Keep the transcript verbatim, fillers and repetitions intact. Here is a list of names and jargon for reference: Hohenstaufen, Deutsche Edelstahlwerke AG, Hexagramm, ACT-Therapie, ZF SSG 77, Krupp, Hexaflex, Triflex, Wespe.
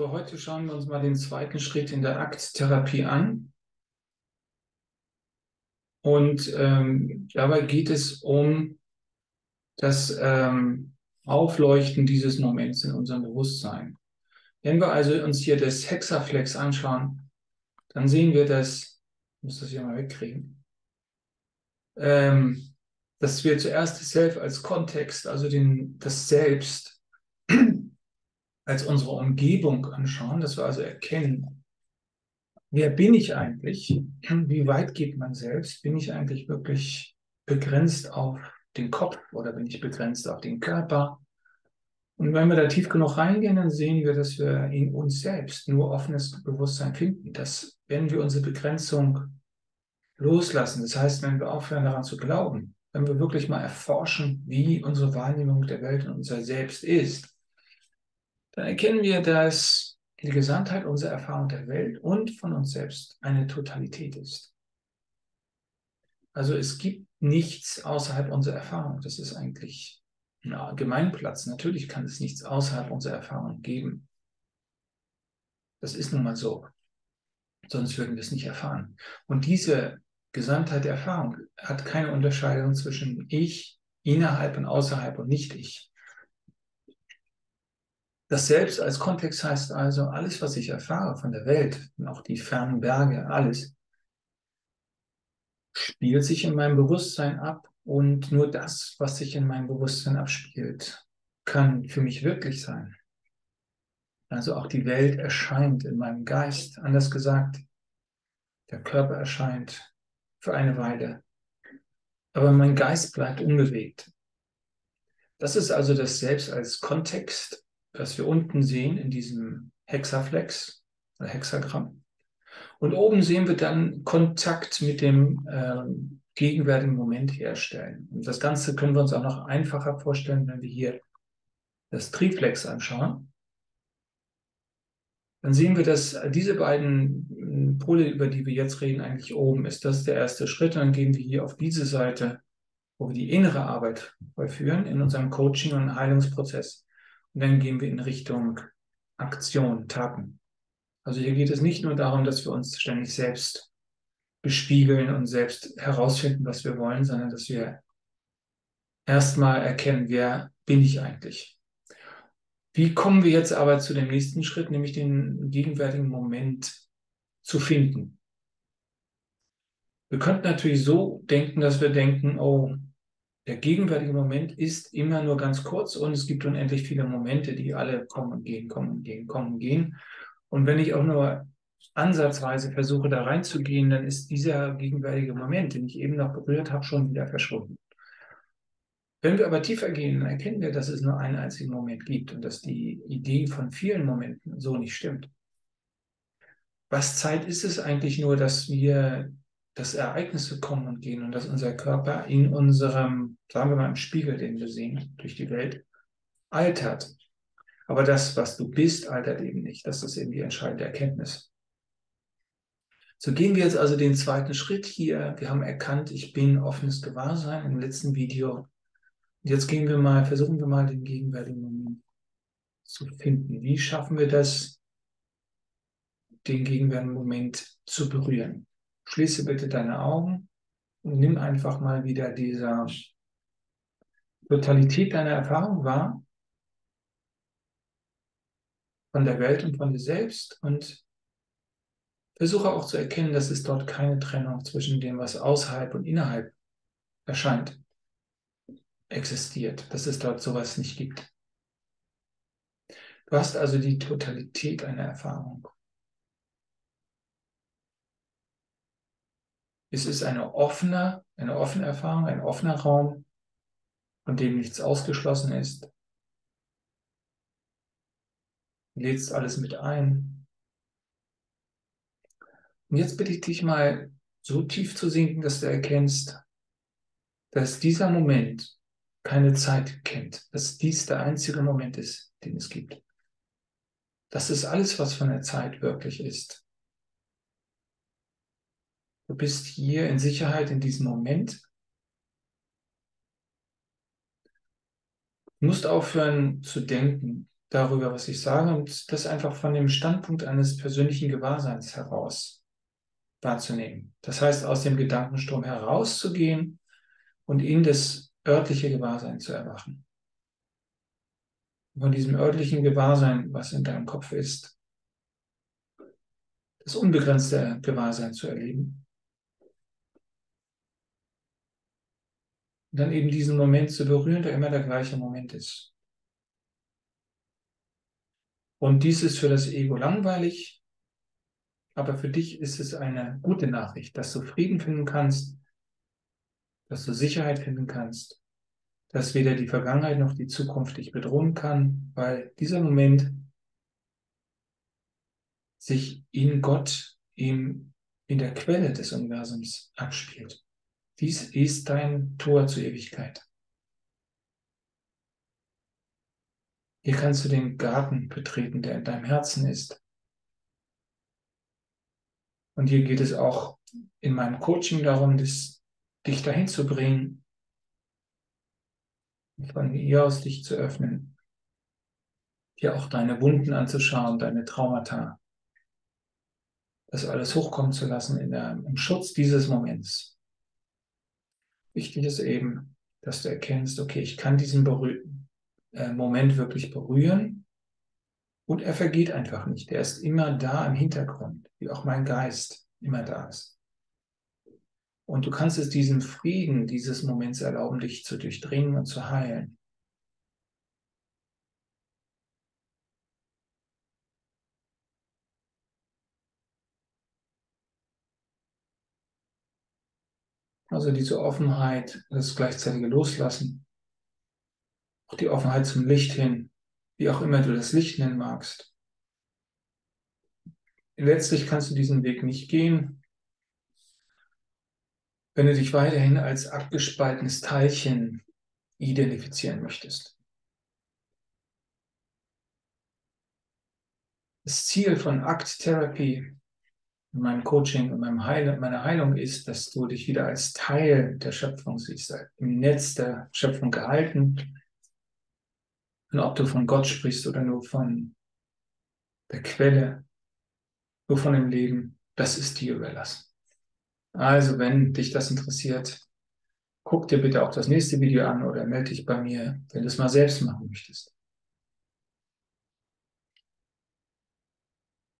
So, heute schauen wir uns mal den zweiten Schritt in der A C T-Therapie an. Und ähm, dabei geht es um das ähm, Aufleuchten dieses Moments in unserem Bewusstsein. Wenn wir also uns hier das Hexaflex anschauen, dann sehen wir, dass, ich muss das hier mal wegkriegen, ähm, dass wir zuerst das Self als Kontext, also den, das Selbst, als unsere Umgebung anschauen, dass wir also erkennen, wer bin ich eigentlich? Wie weit geht man selbst? Bin ich eigentlich wirklich begrenzt auf den Kopf oder bin ich begrenzt auf den Körper? Und wenn wir da tief genug reingehen, dann sehen wir, dass wir in uns selbst nur offenes Bewusstsein finden, dass wenn wir unsere Begrenzung loslassen, das heißt, wenn wir aufhören daran zu glauben, wenn wir wirklich mal erforschen, wie unsere Wahrnehmung der Welt und unser Selbst ist, dann erkennen wir, dass die Gesamtheit unserer Erfahrung der Welt und von uns selbst eine Totalität ist. Also es gibt nichts außerhalb unserer Erfahrung. Das ist eigentlich ein Allgemeinplatz. Natürlich kann es nichts außerhalb unserer Erfahrung geben. Das ist nun mal so. Sonst würden wir es nicht erfahren. Und diese Gesamtheit der Erfahrung hat keine Unterscheidung zwischen ich, innerhalb und außerhalb und nicht ich. Das Selbst als Kontext heißt also, alles, was ich erfahre von der Welt, auch die fernen Berge, alles, spielt sich in meinem Bewusstsein ab und nur das, was sich in meinem Bewusstsein abspielt, kann für mich wirklich sein. Also auch die Welt erscheint in meinem Geist. Anders gesagt, der Körper erscheint für eine Weile, aber mein Geist bleibt unbewegt. Das ist also das Selbst als Kontext, das wir unten sehen in diesem Hexaflex oder Hexagramm. Und oben sehen wir dann Kontakt mit dem äh, gegenwärtigen Moment herstellen. Und das Ganze können wir uns auch noch einfacher vorstellen, wenn wir hier das Triflex anschauen. Dann sehen wir, dass diese beiden Pole, über die wir jetzt reden, eigentlich oben ist. Das ist der erste Schritt. Dann gehen wir hier auf diese Seite, wo wir die innere Arbeit vollführen in unserem Coaching- und Heilungsprozess. Und dann gehen wir in Richtung Aktion, Taten. Also hier geht es nicht nur darum, dass wir uns ständig selbst bespiegeln und selbst herausfinden, was wir wollen, sondern dass wir erstmal erkennen, wer bin ich eigentlich? Wie kommen wir jetzt aber zu dem nächsten Schritt, nämlich den gegenwärtigen Moment zu finden? Wir könnten natürlich so denken, dass wir denken, oh, der gegenwärtige Moment ist immer nur ganz kurz und es gibt unendlich viele Momente, die alle kommen und gehen, kommen und gehen, kommen und gehen. Und wenn ich auch nur ansatzweise versuche, da reinzugehen, dann ist dieser gegenwärtige Moment, den ich eben noch berührt habe, schon wieder verschwunden. Wenn wir aber tiefer gehen, dann erkennen wir, dass es nur einen einzigen Moment gibt und dass die Idee von vielen Momenten so nicht stimmt. Was Zeit ist es eigentlich nur, dass wir... dass Ereignisse kommen und gehen und dass unser Körper in unserem, sagen wir mal im Spiegel, den wir sehen, durch die Welt, altert. Aber das, was du bist, altert eben nicht. Das ist eben die entscheidende Erkenntnis. So gehen wir jetzt also den zweiten Schritt hier. Wir haben erkannt, ich bin offenes Gewahrsein im letzten Video. Und jetzt gehen wir mal, versuchen wir mal, den gegenwärtigen Moment zu finden. Wie schaffen wir das, den gegenwärtigen Moment zu berühren? Schließe bitte deine Augen und nimm einfach mal wieder diese Totalität deiner Erfahrung wahr, von der Welt und von dir selbst, und versuche auch zu erkennen, dass es dort keine Trennung zwischen dem, was außerhalb und innerhalb erscheint, existiert, dass es dort sowas nicht gibt. Du hast also die Totalität einer Erfahrung. Es ist eine offene, eine offene Erfahrung, ein offener Raum, von dem nichts ausgeschlossen ist. Du lädst alles mit ein. Und jetzt bitte ich dich mal, so tief zu sinken, dass du erkennst, dass dieser Moment keine Zeit kennt, dass dies der einzige Moment ist, den es gibt. Das ist alles, was von der Zeit wirklich ist. Du bist hier in Sicherheit in diesem Moment. Du musst aufhören zu denken, darüber, was ich sage, und das einfach von dem Standpunkt eines persönlichen Gewahrseins heraus wahrzunehmen. Das heißt, aus dem Gedankenstrom herauszugehen und in das örtliche Gewahrsein zu erwachen. Von diesem örtlichen Gewahrsein, was in deinem Kopf ist, das unbegrenzte Gewahrsein zu erleben. Und dann eben diesen Moment zu berühren, der immer der gleiche Moment ist. Und dies ist für das Ego langweilig, aber für dich ist es eine gute Nachricht, dass du Frieden finden kannst, dass du Sicherheit finden kannst, dass weder die Vergangenheit noch die Zukunft dich bedrohen kann, weil dieser Moment sich in Gott, in, in der Quelle des Universums abspielt. Dies ist dein Tor zur Ewigkeit. Hier kannst du den Garten betreten, der in deinem Herzen ist. Und hier geht es auch in meinem Coaching darum, das, dich dahin zu bringen, von hier aus dich zu öffnen, dir auch deine Wunden anzuschauen, deine Traumata, das alles hochkommen zu lassen in der, im Schutz dieses Moments. Wichtig ist eben, dass du erkennst, okay, ich kann diesen Berühr äh, Moment wirklich berühren und er vergeht einfach nicht. Er ist immer da im Hintergrund, wie auch mein Geist immer da ist. Und du kannst es diesem Frieden dieses Moments erlauben, dich zu durchdringen und zu heilen. Also diese Offenheit, das gleichzeitige Loslassen, auch die Offenheit zum Licht hin, wie auch immer du das Licht nennen magst. Letztlich kannst du diesen Weg nicht gehen, wenn du dich weiterhin als abgespaltenes Teilchen identifizieren möchtest. Das Ziel von A C T-Therapie, in meinem Coaching und meiner Heilung ist, dass du dich wieder als Teil der Schöpfung siehst, im Netz der Schöpfung gehalten. Und ob du von Gott sprichst oder nur von der Quelle, nur von dem Leben, das ist dir überlassen. Also, wenn dich das interessiert, guck dir bitte auch das nächste Video an oder melde dich bei mir, wenn du es mal selbst machen möchtest.